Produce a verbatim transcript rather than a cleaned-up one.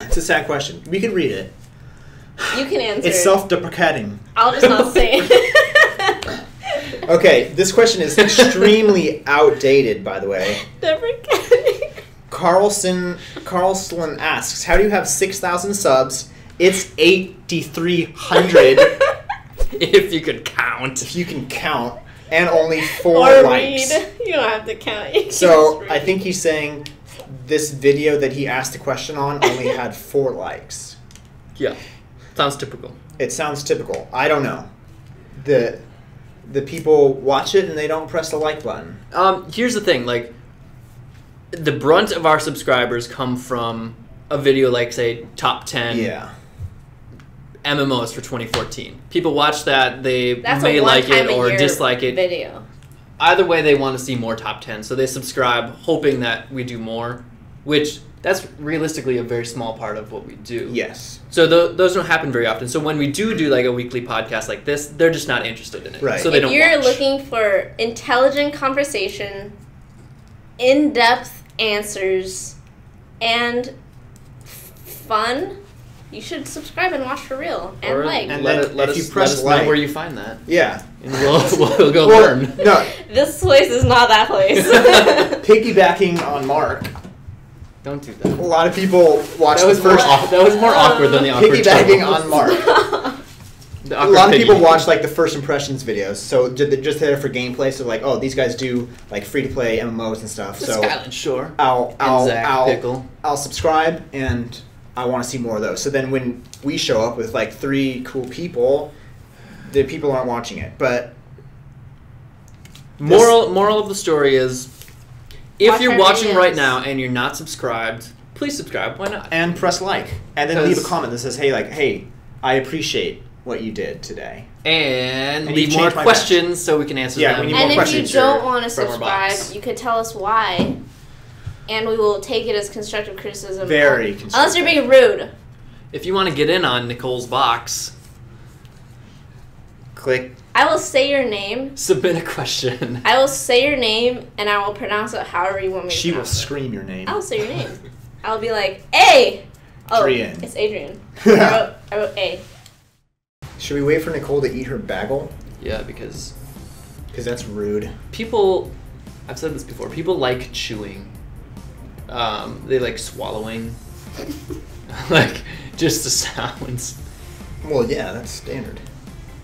It's a sad question. We can read it. You can answer. It's self-deprecating. I'll just not say it. Okay, this question is extremely outdated, by the way. Deprecating. Carlson Carlson asks, how do you have six thousand subs? It's eight thousand three hundred. If you could count. If you can count. And only four or likes. Read. You don't have to count. You so I think he's saying this video that he asked the question on only had four likes. Yeah. Sounds typical. It sounds typical. I don't know. The the people watch it and they don't press the like button. Um, here's the thing, like the brunt of our subscribers come from a video like, say, top ten yeah. M M Os for twenty fourteen. People watch that, they That's may like it or dislike it. Video. Either way, they want to see more top ten, so they subscribe hoping that we do more, which that's realistically a very small part of what we do. Yes. So th those don't happen very often. So when we do do like a weekly podcast like this, they're just not interested in it. Right. So they if don't you're watch. Looking for intelligent conversation, in-depth answers, and fun, you should subscribe and watch for real and or, like. And let, let, it, let, us, you press let us like, know where you find that. Yeah. And we'll, we'll go well, learn. No. This place is not that place. Piggybacking on Mark. Don't do that. A lot of people watch that was the first... More, that was more awkward than the awkward Piggybacking trouble. On Mark. The a lot of people watch like the first impressions videos, so they're just there for gameplay. So like, oh, these guys do like free to play M M Os and stuff. So Skyland Shore. I'll I'll I'll, I'll I'll subscribe and I want to see more of those. So then when we show up with like three cool people, the people aren't watching it. But moral moral of the story is, if you're watching right now and you're not subscribed, please subscribe. Why not? And press like, and then leave a comment that says, "Hey, like, hey, I appreciate what you did today." And, and leave more questions match. So we can answer yeah, them. We need and more if you don't want to subscribe, you could tell us why, and we will take it as constructive criticism. Very um, constructive. Unless you're being rude. If you want to get in on Nicole's box, click. I will say your name. Submit a question. I will say your name, and I will pronounce it however you want me to She will scream your name. I will say your name. I'll be like, "Hey!" Oh, Adrian. It's Adrian. I, wrote, I wrote A. Should we wait for Nicole to eat her bagel? Yeah, because... Because that's rude. People... I've said this before. People like chewing. Um, they like swallowing. Like, just the sounds. Well, yeah, that's standard.